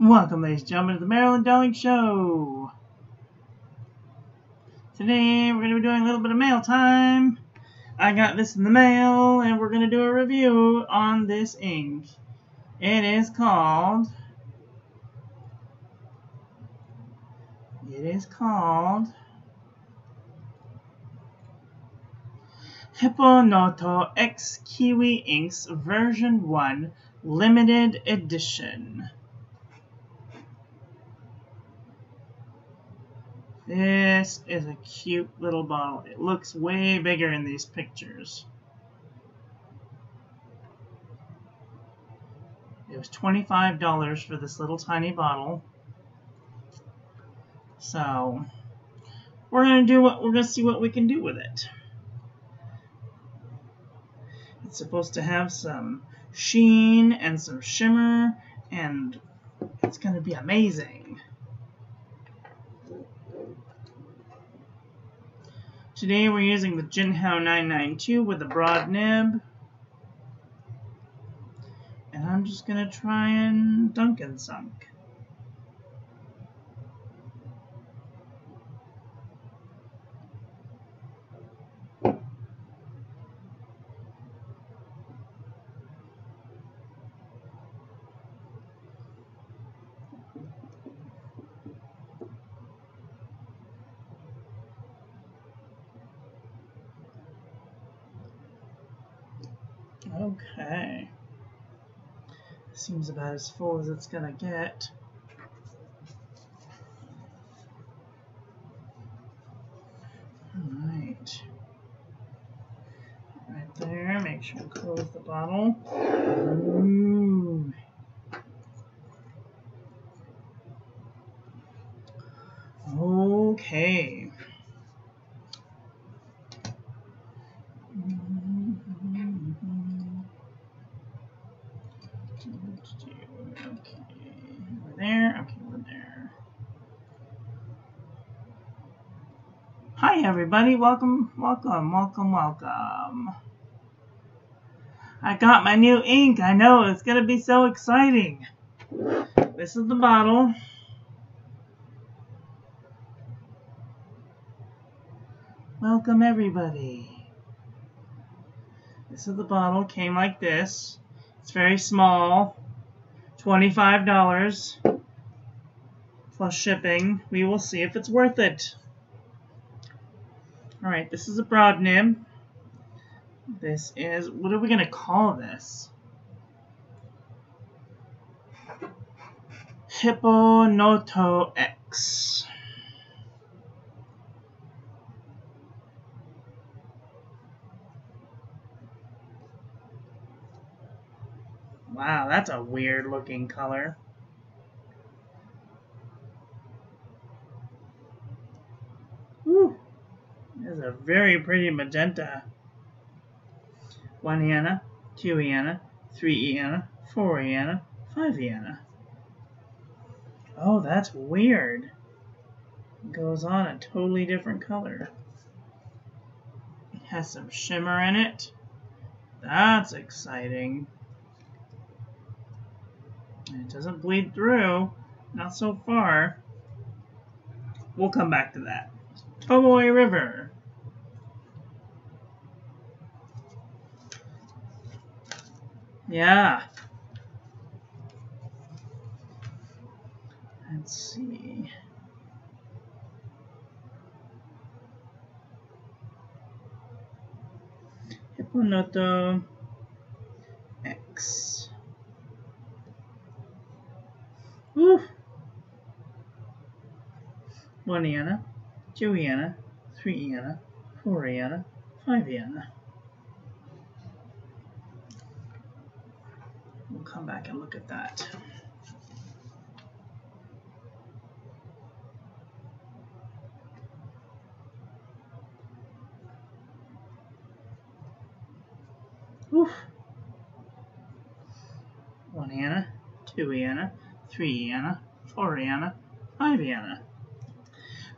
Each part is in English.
Welcome, ladies and gentlemen, to the Maryland Darling Show. Today we're going to be doing a little bit of mail time. I got this in the mail, and we're going to do a review on this ink. It is called Hippo Noto X Kiwi Inks Version 1 Limited Edition. This is a cute little bottle. It looks way bigger in these pictures. It was $25 for this little tiny bottle. So we're gonna see what we can do with it. It's supposed to have some sheen and some shimmer, and it's gonna be amazing. Today we're using the Jinhao 992 with a broad nib. And I'm just going to try and dunk and sunk. Okay, seems about as full as it's gonna get. Alright, right there, make sure to close the bottle. Ooh. Okay. Hi everybody, welcome. I got my new ink. I know, it's gonna be so exciting. This is the bottle. Welcome everybody. This is the bottle, came like this. It's very small, $25 plus shipping. We will see if it's worth it. Alright, this is a broad nib. This is, what are we going to call this? Hippo Noto X. Wow, that's a weird looking color. There's a very pretty magenta. 1 Iana, 2 Iana, 3 Iana, 4 Iana, 5 Iana. Oh, that's weird. It goes on a totally different color. It has some shimmer in it. That's exciting. And it doesn't bleed through. Not so far. We'll come back to that. Tomoe River. Yeah. Let's see. Hippo Noto X. Woo. 1 Iana. 2 Iana, 3 Iana, 4 Iana, 5 Iana. We'll come back and look at that. Oof. 1 Iana, 2 Iana, 3 Iana, 4 Iana, 5 Iana.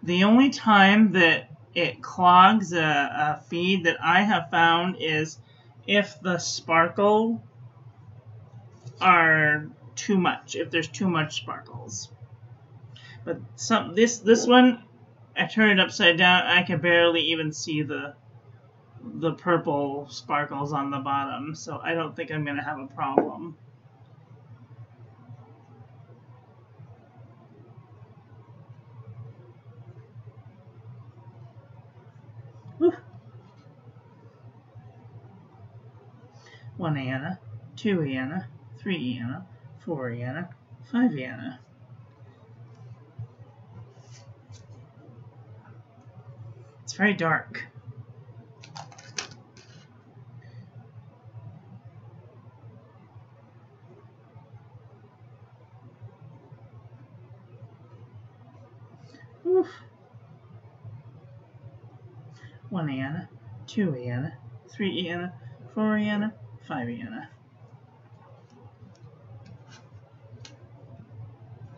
The only time that it clogs a feed that I have found is if the sparkle are too much, if there's too much sparkles. But some this one, I turn it upside down, I can barely even see the purple sparkles on the bottom, so I don't think I'm going to have a problem. Whew. 1 Anna, 2 Anna, 3 Anna, 4 Anna, 5 Anna. It's very dark. Oof. 1 Anna, 2 Anna, 3 Anna, 4 Anna, 5 Anna.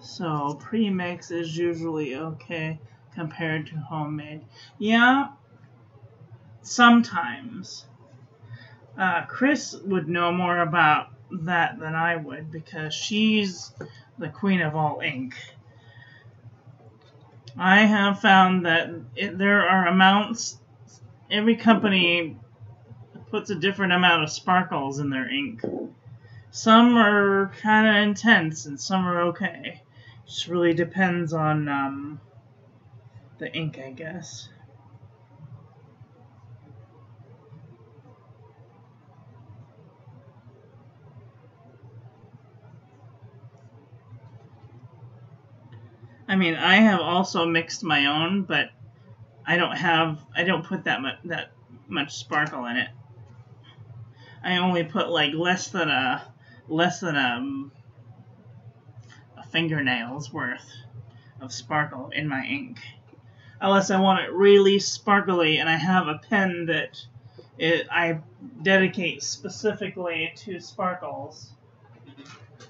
So pre-mix is usually okay compared to homemade. Yeah, sometimes. Chris would know more about that than I would because she's the queen of all ink. I have found that there are amounts, every company puts a different amount of sparkles in their ink. Some are kind of intense and some are okay. It just really depends on the ink, I guess. I mean, I have also mixed my own, but I don't put that much sparkle in it. I only put like less than a fingernail's worth of sparkle in my ink. Unless I want it really sparkly, and I have a pen that I dedicate specifically to sparkles,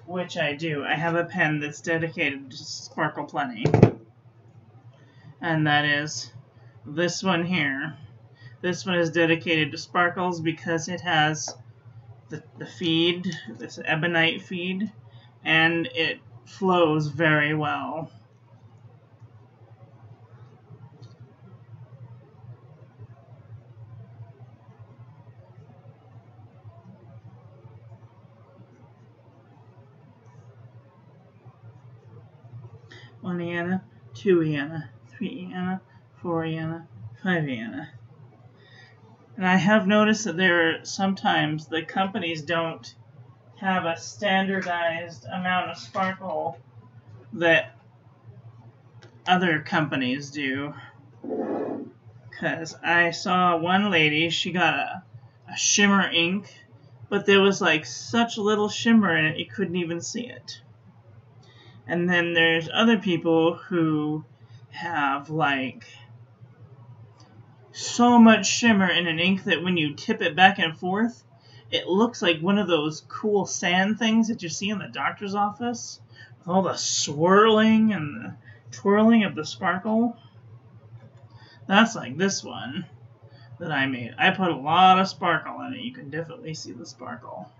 which I do. I have a pen that's dedicated to Sparkle Plenty, and that is this one here. This one is dedicated to sparkles because it has the feed, this ebonite feed, and it flows very well. One Anna, 2 Anna, 3 Anna, 4 Anna, 5 Anna. And I have noticed that there are sometimes the companies don't have a standardized amount of sparkle that other companies do. Because I saw one lady, she got a shimmer ink, but there was like such little shimmer in it, you couldn't even see it. And then there's other people who have, like, so much shimmer in an ink that when you tip it back and forth, it looks like one of those cool sand things that you see in the doctor's office, with all the swirling and the twirling of the sparkle. That's like this one that I made. I put a lot of sparkle in it. You can definitely see the sparkle.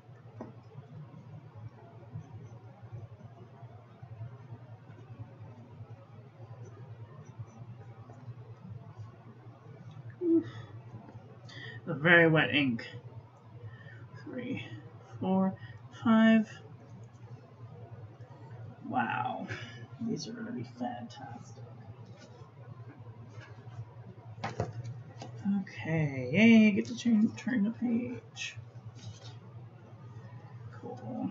The very wet ink. 3, 4, 5. Wow. These are going to be fantastic. Okay. Yay, get to turn the page. Cool.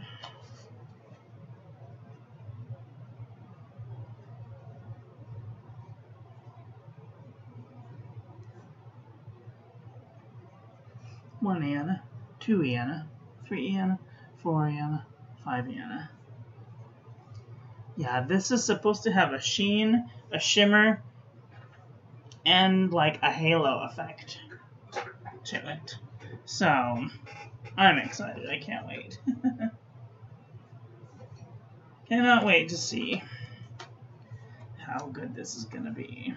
One Anna, 2 Anna, 3 Anna, 4 Anna, 5 Anna. Yeah, this is supposed to have a sheen, a shimmer, and like a halo effect to it. So, I'm excited. I can't wait. Cannot wait to see how good this is going to be.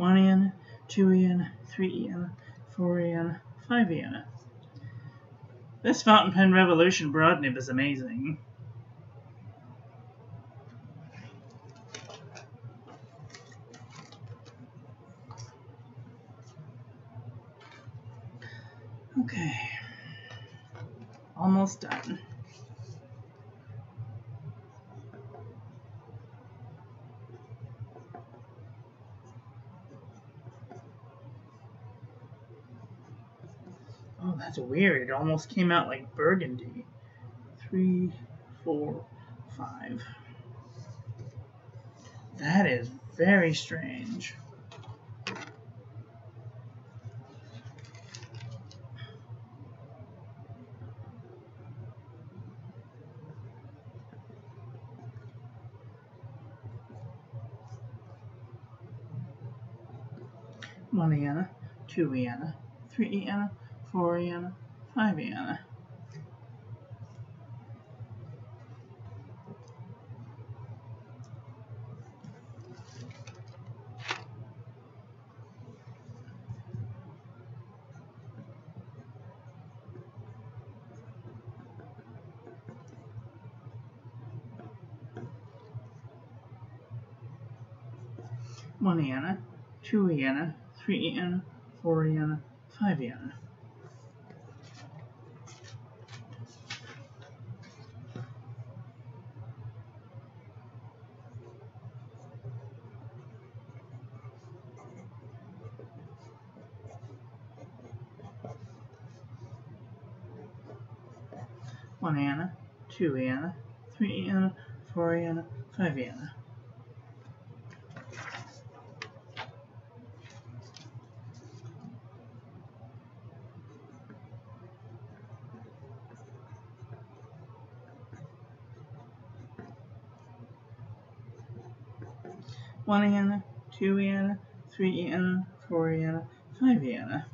1 EN, 2 EN, 3 EN, 4 EN, 5 EN. This fountain pen revolution broad nib is amazing. Okay, almost done. Oh, that's weird. It almost came out like burgundy. 3, 4, 5. That is very strange. One EN, 2 EN, 3 EN, 4 EN, 5 EN. One EN, 2 EN. 3 EN, 4 EN, 5 EN. One EN, 2 EN, 3 EN, 4 EN, 5 EN. One EN, 2 EN, 3 EN, 4 EN, 5 EN.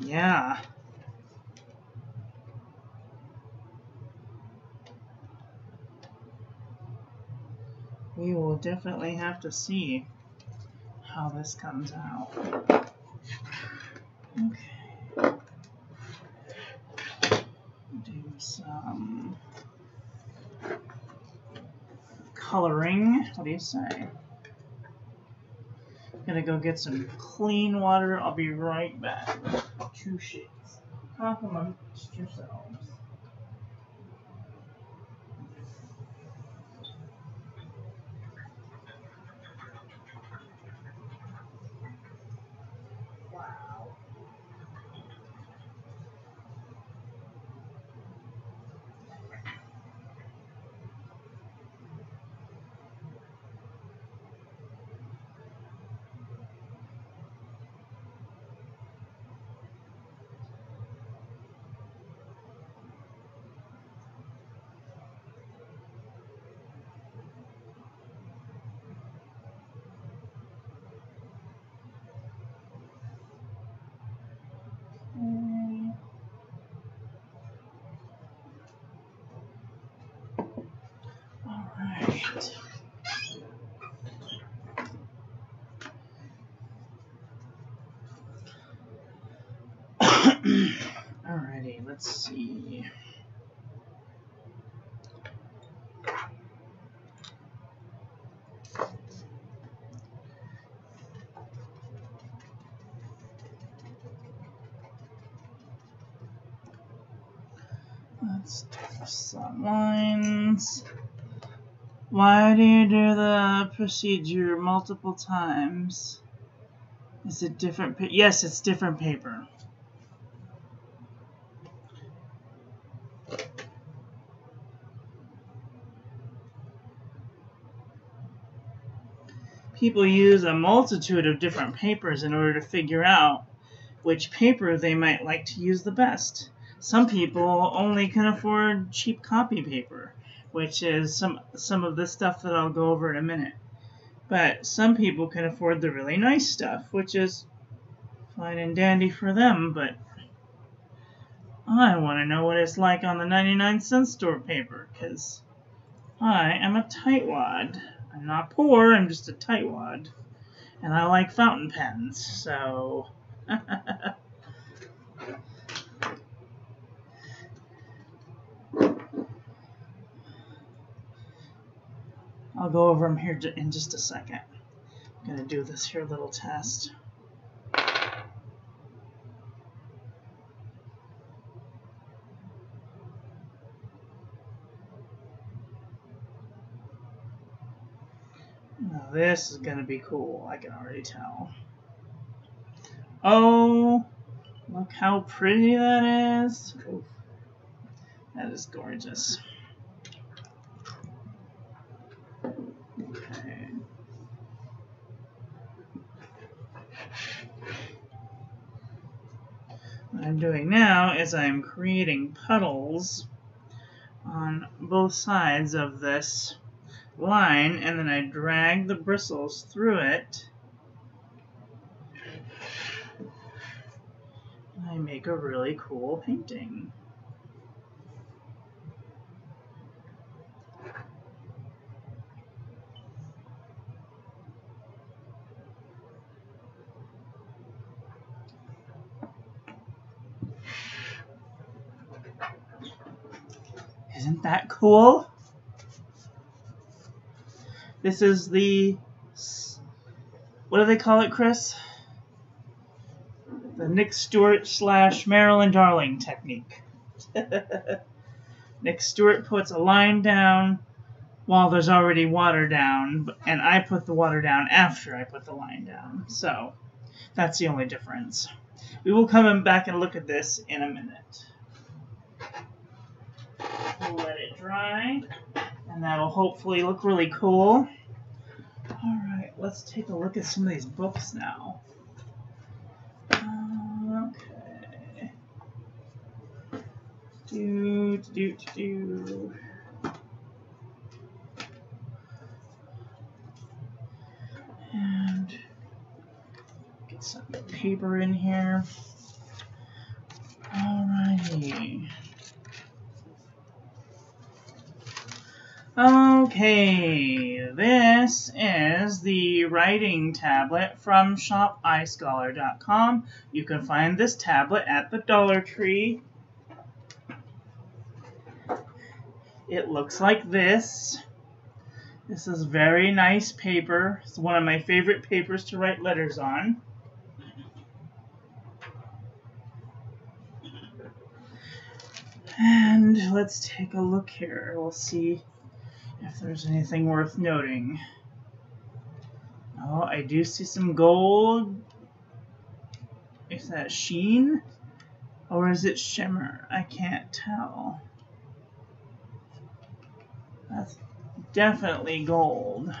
Yeah. We will definitely have to see how this comes out. Okay. Some coloring. What do you say? I'm gonna go get some clean water. I'll be right back. 2 shades. Compliment yourselves. Alrighty, let's see. Let's do some lines. Why do you do the procedure multiple times? Is it different? Yes, it's different paper. People use a multitude of different papers in order to figure out which paper they might like to use the best. Some people only can afford cheap copy paper, which is some of the stuff that I'll go over in a minute. But some people can afford the really nice stuff, which is fine and dandy for them, but I want to know what it's like on the 99-cent store paper, because I am a tightwad. I'm not poor, I'm just a tightwad. And I like fountain pens, so... I'll go over them here in just a second. I'm going to do this here little test. Now this is going to be cool, I can already tell. Oh, look how pretty that is. Oof. That is gorgeous. Okay. What I'm doing now is I'm creating puddles on both sides of this line, and then I drag the bristles through it. And I make a really cool painting. Isn't that cool? This is the, what do they call it, Chris? The Nick Stewart / Marilyn Darling technique. Nick Stewart puts a line down while there's already water down, and I put the water down after I put the line down. So that's the only difference. We will come back and look at this in a minute. We'll let it dry, and that'll hopefully look really cool. Alright, let's take a look at some of these books now. Okay. And get some paper in here. Alrighty. Okay, this is the writing tablet from shopischolar.com. You can find this tablet at the Dollar Tree. It looks like this. This is very nice paper. It's one of my favorite papers to write letters on. And let's take a look here. We'll see if there's anything worth noting. Oh, I do see some gold. Is that sheen? Or is it shimmer? I can't tell. That's definitely gold.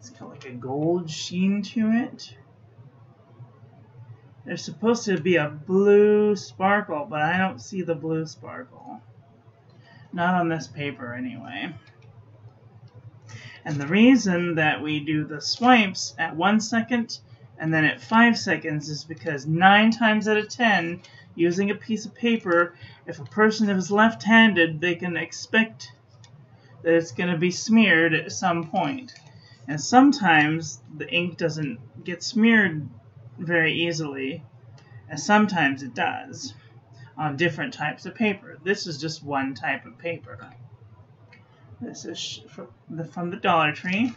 It's got like a gold sheen to it. There's supposed to be a blue sparkle, but I don't see the blue sparkle. Not on this paper, anyway. And the reason that we do the swipes at 1 second and then at 5 seconds is because 9 times out of 10, using a piece of paper, if a person is left-handed, they can expect that it's going to be smeared at some point. And sometimes the ink doesn't get smeared very easily, and sometimes it does. On different types of paper. This is just one type of paper. This is from the Dollar Tree.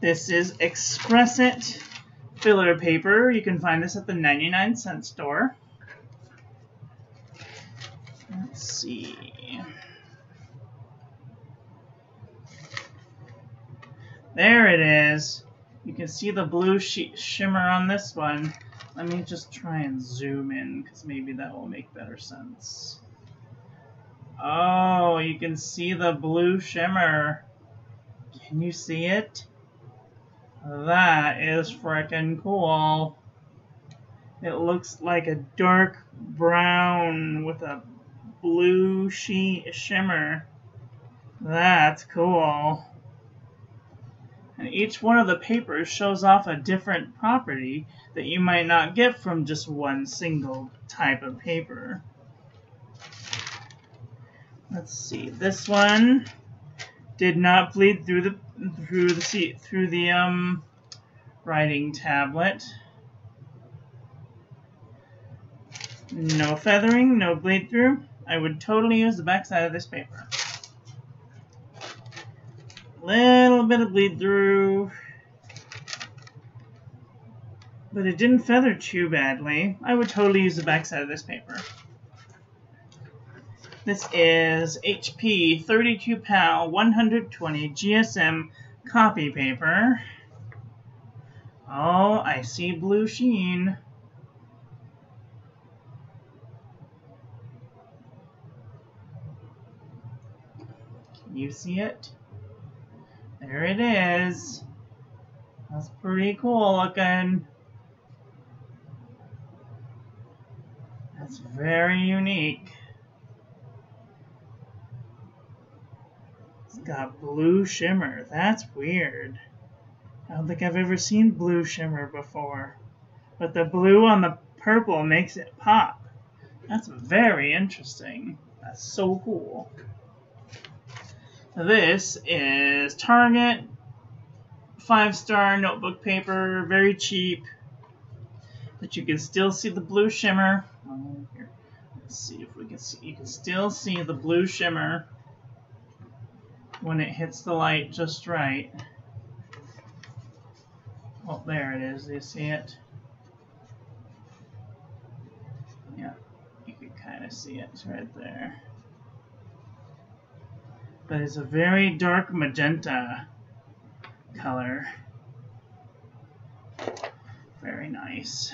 This is Express It filler paper. You can find this at the 99-cent store. Let's see. There it is. You can see the blue shimmer on this one. Let me just try and zoom in, because maybe that will make better sense. Oh, you can see the blue shimmer. Can you see it? That is frickin' cool. It looks like a dark brown with a blue shimmer. That's cool. And each one of the papers shows off a different property that you might not get from just one single type of paper. Let's see. This one did not bleed through the writing tablet. No feathering, no bleed through. I would totally use the back side of this paper. Little bit of bleed through, but it didn't feather too badly. I would totally use the back side of this paper. This is HP 32 PAL 120 GSM copy paper. Oh, I see blue sheen. Can you see it? There it is. That's pretty cool looking. That's very unique. It's got blue shimmer. That's weird. I don't think I've ever seen blue shimmer before. But the blue on the purple makes it pop. That's very interesting. That's so cool. This is Target 5-star notebook paper. Very cheap. But you can still see the blue shimmer. Here. Let's see if we can see. You can still see the blue shimmer when it hits the light just right. Oh, there it is. Do you see it? Yeah, you can kind of see it. It's right there. But it's a very dark magenta color. Very nice.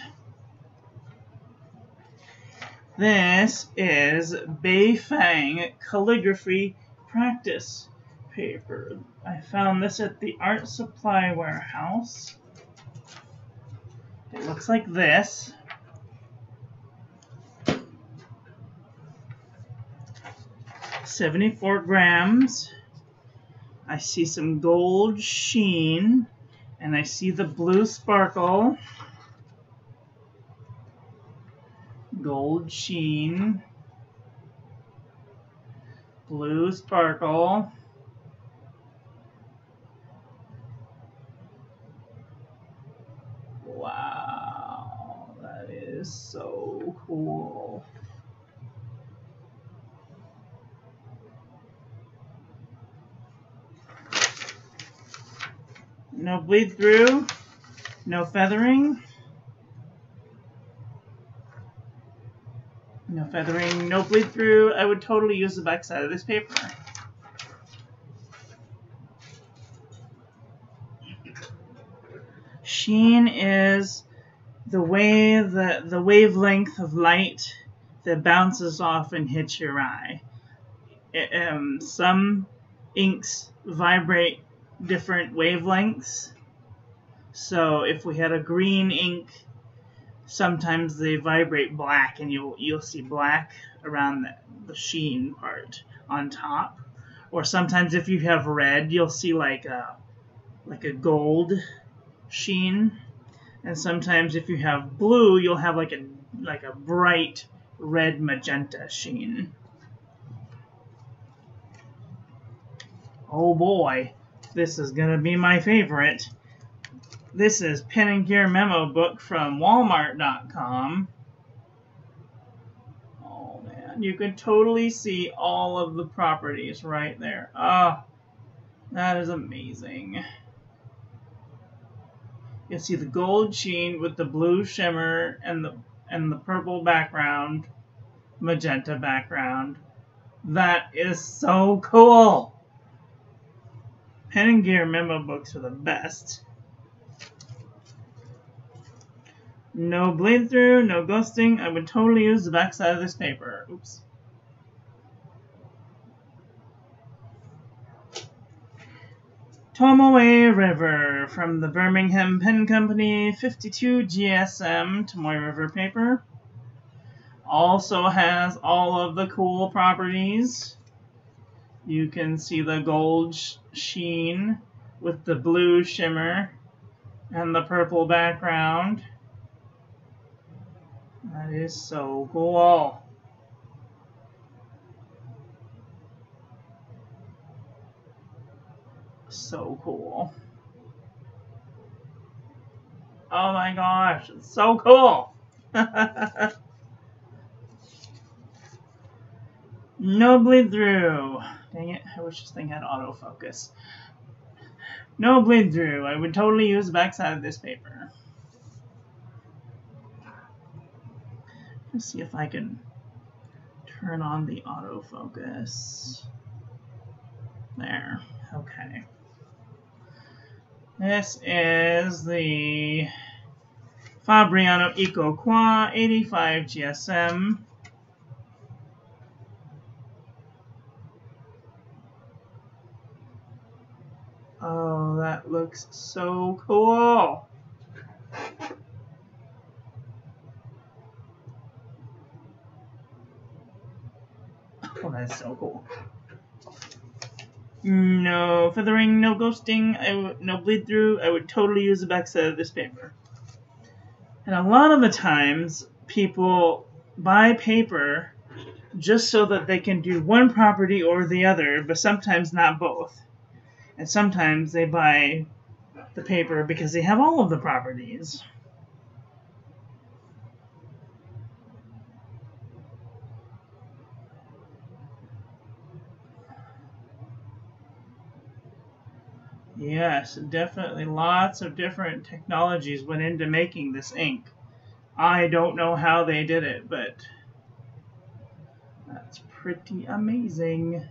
This is Beifang calligraphy practice paper. I found this at the art supply warehouse. It looks like this. $74 grams. I see some gold sheen and I see the blue sparkle. Gold sheen, blue sparkle. Wow, that is so cool. No bleed through, no feathering. No feathering, no bleed through. I would totally use the back side of this paper. Sheen is the way the wavelength of light that bounces off and hits your eye. Some inks vibrate different wavelengths. So if we had a green ink, sometimes they vibrate black and you'll see black around the sheen part on top. Or sometimes if you have red, you'll see like a gold sheen. And sometimes if you have blue, you'll have like a bright red magenta sheen. Oh boy, this is gonna be my favorite. This is Pen and Gear memo book from Walmart.com. Oh man, you can totally see all of the properties right there. Ah, that is amazing. You'll see the gold sheen with the blue shimmer and the purple background, magenta background. That is so cool. Pen and Gear memo books are the best. No bleed through, no ghosting. I would totally use the back side of this paper. Oops. Tomoe River from the Birmingham Pen Company, 52 GSM Tomoe River paper. Also has all of the cool properties. You can see the gold sheen with the blue shimmer and the purple background. That is so cool. So cool. Oh my gosh, it's so cool. No bleed through. Dang it, I wish this thing had autofocus. No bleed through. I would totally use the backside of this paper. Let's see if I can turn on the autofocus. There. Okay. This is the Fabriano Ecoqua 85 GSM. Oh, that looks so cool. Oh, that's so cool. No feathering, no ghosting, no bleed through. I would totally use the backside of this paper. And a lot of the times, people buy paper just so that they can do one property or the other, but sometimes not both. And sometimes they buy the paper because they have all of the properties. Yes, definitely lots of different technologies went into making this ink. I don't know how they did it, but that's pretty amazing.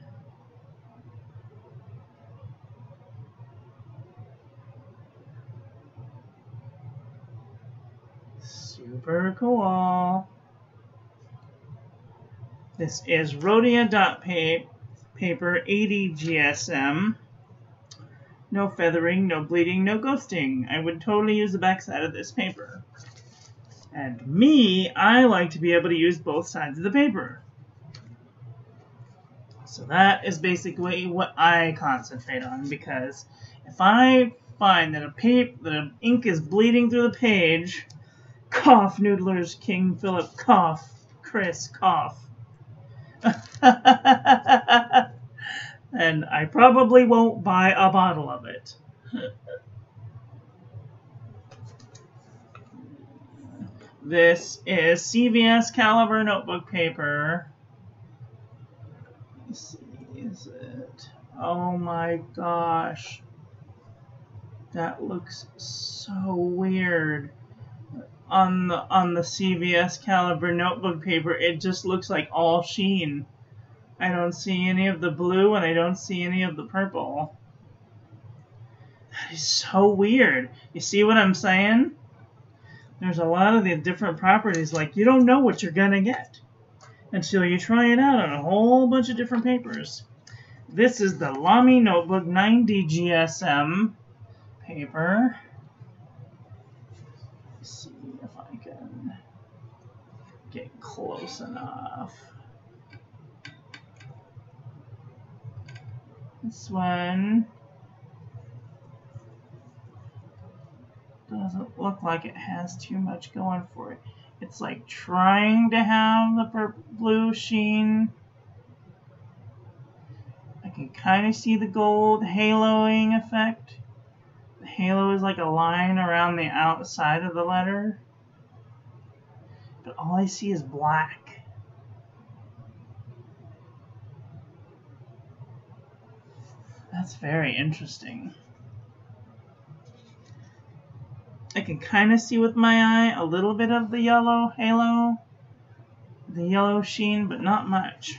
Super cool. This is Rhodia dot paper 80 GSM. No feathering, no bleeding, no ghosting. I would totally use the backside of this paper. And me, I like to be able to use both sides of the paper. So that is basically what I concentrate on, because if I find that an ink is bleeding through the page, cough, Noodlers, King Philip, cough, Chris, cough. And I probably won't buy a bottle of it. This is CVS Caliber notebook paper. Let's see, is it? Oh my gosh. That looks so weird. On the CVS Caliber notebook paper, it just looks like all sheen. I don't see any of the blue, and I don't see any of the purple. That is so weird. You see what I'm saying? There's a lot of the different properties, like, you don't know what you're going to get until you try it out on a whole bunch of different papers. This is the Lamy Notebook 90 GSM paper. Let's see if I can get close enough. This one doesn't look like it has too much going for it. It's like trying to have the blue sheen. I can kind of see the gold haloing effect. The halo is like a line around the outside of the letter. But all I see is black. That's very interesting. I can kind of see with my eye a little bit of the yellow halo, the yellow sheen, but not much.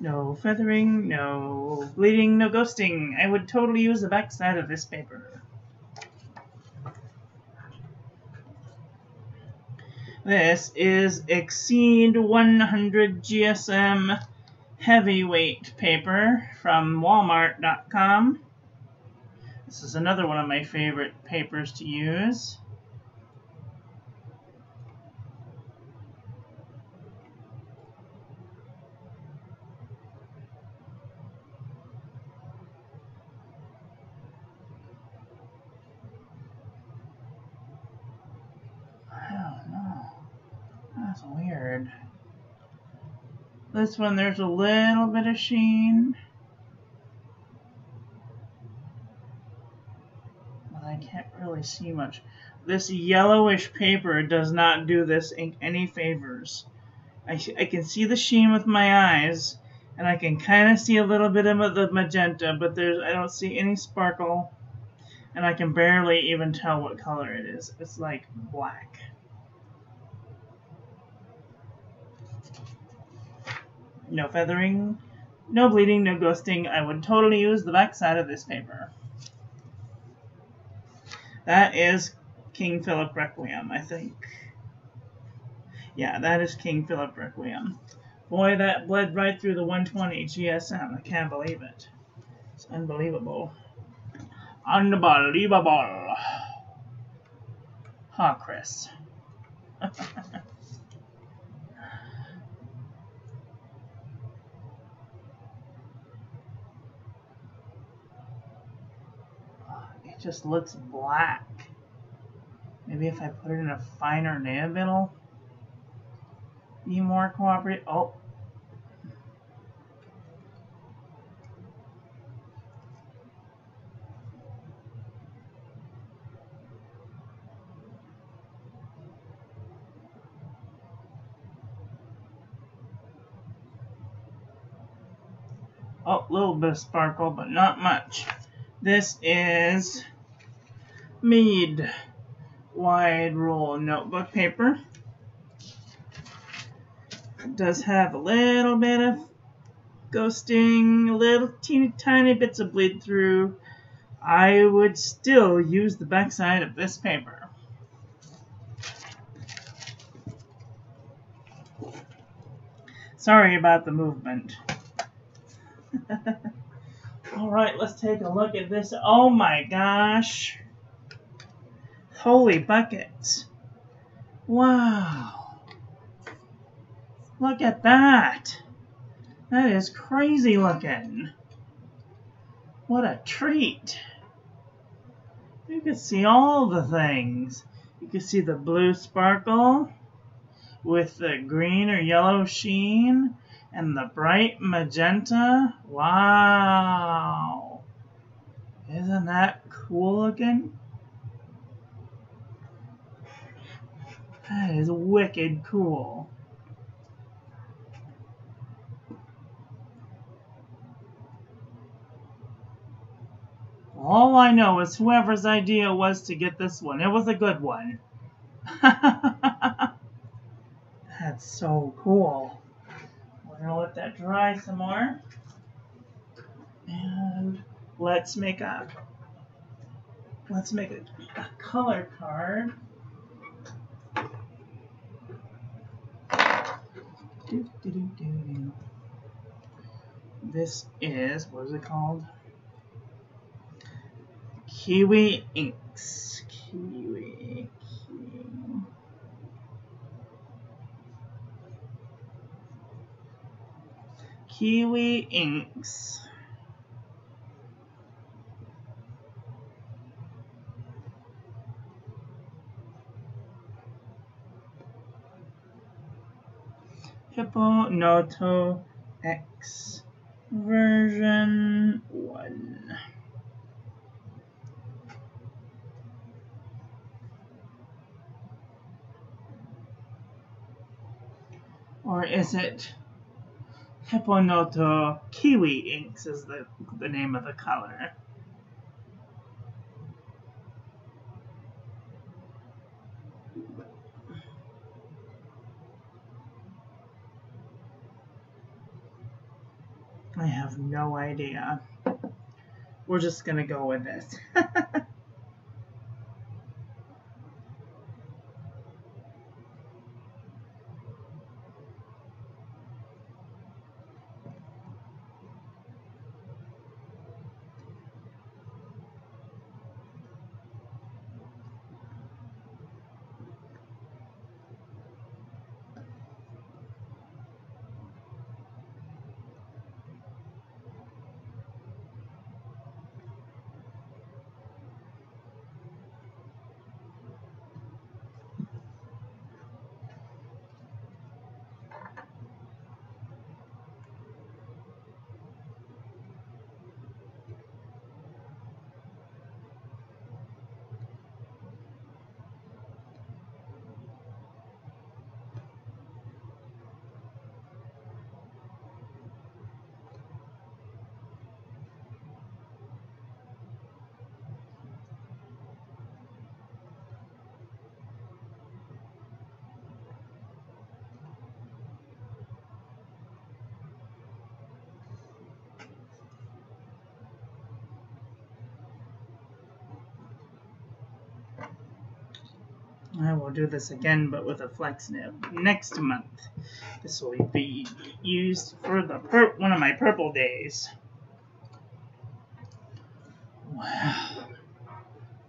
No feathering, no bleeding, no ghosting. I would totally use the backside of this paper. This is Exceed 100 GSM. Heavyweight paper from Walmart.com. This is another one of my favorite papers to use. I don't know. That's weird. This one, there's a little bit of sheen. But I can't really see much. This yellowish paper does not do this ink any favors. I can see the sheen with my eyes, and I can kind of see a little bit of the magenta, but I don't see any sparkle, and I can barely even tell what color it is. It's like black. No feathering, no bleeding, no ghosting. I would totally use the back side of this paper. That is King Philip Requiem, I think. Yeah, that is King Philip Requiem. Boy, that bled right through the 120 GSM. I can't believe it. It's unbelievable. Unbelievable. Huh, Chris. Just looks black. Maybe if I put it in a finer nib, it'll be more cooperative. Oh. Oh, a little bit of sparkle, but not much. This is Mead wide roll notebook paper. It does have a little bit of ghosting, little teeny tiny bits of bleed through. I would still use the backside of this paper. Sorry about the movement. All right, let's take a look at this. Oh my gosh. Holy buckets. Wow. Look at that. That is crazy looking. What a treat. You can see all the things. You can see the blue sparkle with the green or yellow sheen. And the bright magenta. Wow. Isn't that cool looking? That is wicked cool. All I know is whoever's idea was to get this one. It was a good one. That's so cool. We're going to let that dry some more. And let's make a color card. This is, what is it called? Kiwi Inks. Kiwi. Kiwi Inks. Hippo Noto X version 1. Or is it Hippo Noto Kiwi Inks is the name of the color. I have no idea. We're just gonna go with this. I will do this again, but with a flex nib next month. This will be used for the one of my purple days. Wow.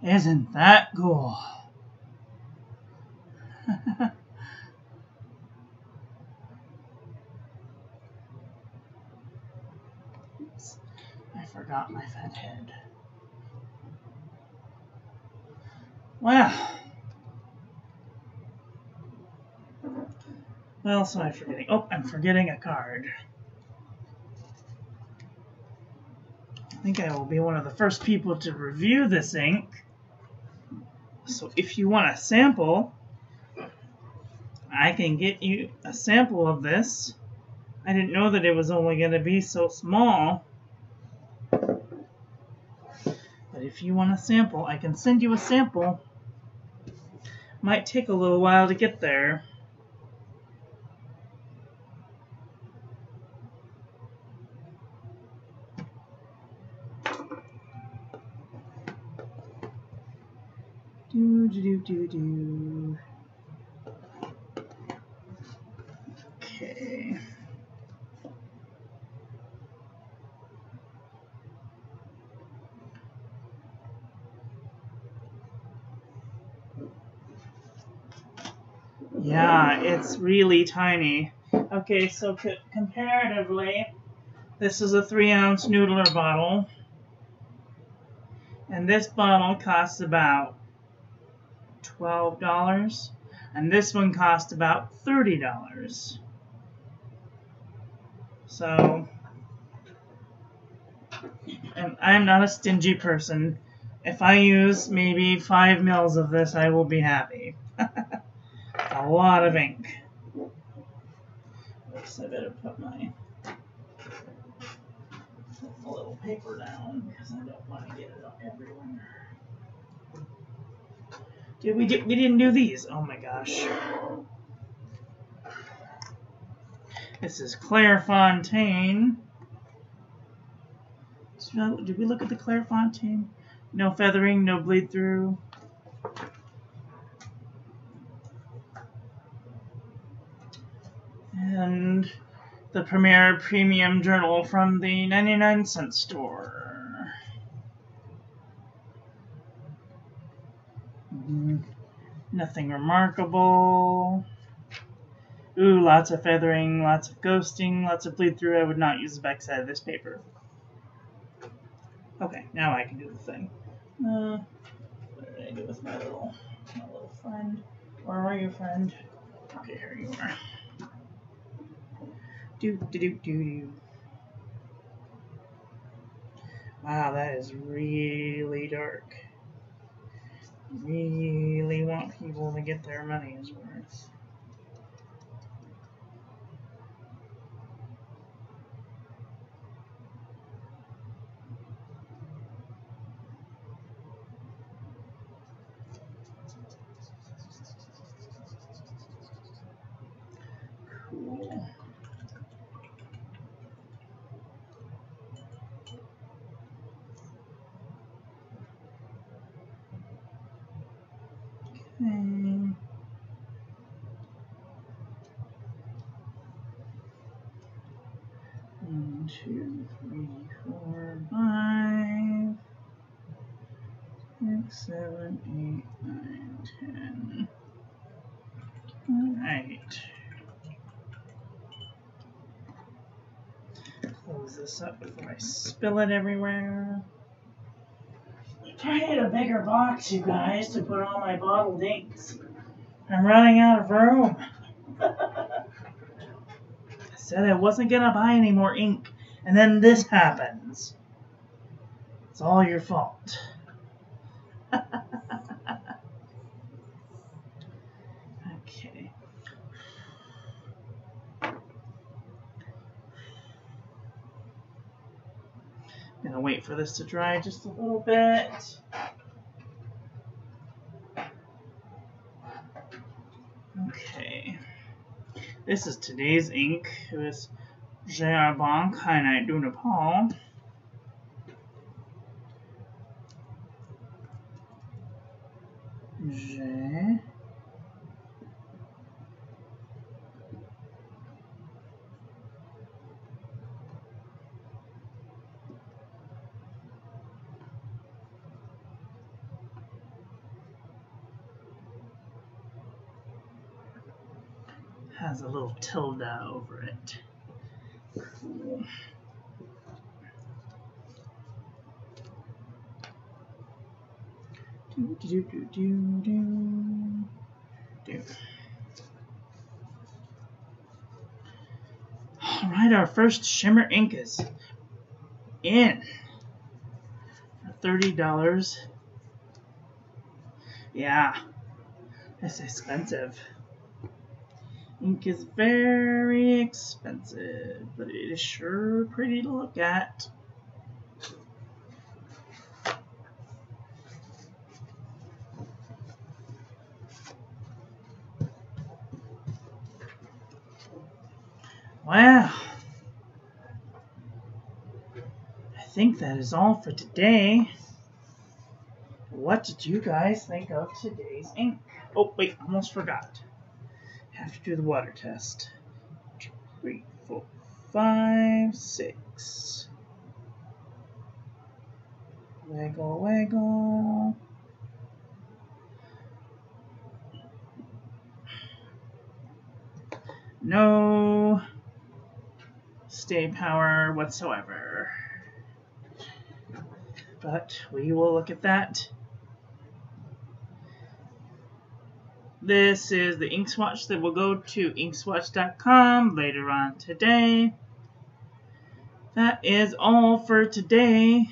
Isn't that cool? Oops. I forgot my fat head. Wow. What else am I forgetting? Oh, I'm forgetting a card. I think I will be one of the first people to review this ink. So if you want a sample, I can get you a sample of this. I didn't know that it was only going to be so small. But if you want a sample, I can send you a sample. Might take a little while to get there. Okay. Yeah, it's really tiny. Okay, so comparatively, this is a 3-ounce Noodler bottle, and this bottle costs about $12, and this one cost about $30. So, and I'm not a stingy person. If I use maybe 5 mils of this, I will be happy. It's a lot of ink. Oops, I better put my little paper down because I don't want to get it up everywhere. Dude, we didn't do these. Oh my gosh. This is Clairefontaine. Did we look at the Clairefontaine? No feathering, no bleed through. And the Premier Premium Journal from the 99-cent store. Nothing remarkable. Ooh, lots of feathering, lots of ghosting, lots of bleed through. I would not use the backside of this paper. Okay, now I can do the thing. What did I do with my little friend? Where were you, friend? Okay, here you are. Wow, that is really dark. Really want people to get their money's worth. Cool. This up before I spill it everywhere. I need a bigger box, you guys, to put all my bottled inks. I'm running out of room. I said I wasn't gonna buy any more ink, and then this happens. It's all your fault. Gonna wait for this to dry just a little bit. Okay. This is today's ink. It was J.R. Bonk 992 PAL. J has a little tilde over it. Cool. All right, our first shimmer ink is in for $30. Yeah, that's expensive. Ink is very expensive, but it is sure pretty to look at. Wow, I think that is all for today. What did you guys think of today's ink? Oh wait, almost forgot. Have to do the water test. 3, 4, 5, 6. Wiggle, wiggle. No stay power whatsoever, but we will look at that. This is the ink swatch that will go to Inkswatch.com later on today. That is all for today.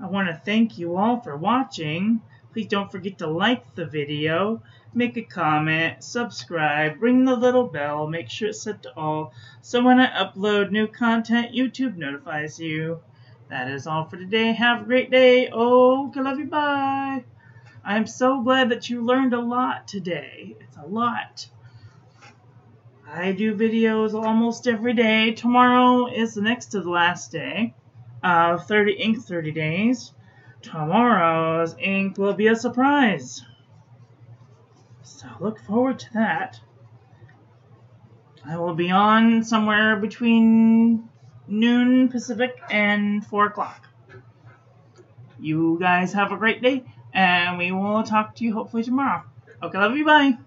I want to thank you all for watching. Please don't forget to like the video, make a comment, subscribe, ring the little bell, make sure it's set to all, so when I upload new content, YouTube notifies you. That is all for today. Have a great day. Oh, I love you. Bye. I'm so glad that you learned a lot today. It's a lot. I do videos almost every day. Tomorrow is the next to the last day. 30 ink, 30 days. Tomorrow's ink will be a surprise. So look forward to that. I will be on somewhere between noon Pacific and 4 o'clock. You guys have a great day, and we will talk to you hopefully tomorrow. Okay, love you, bye.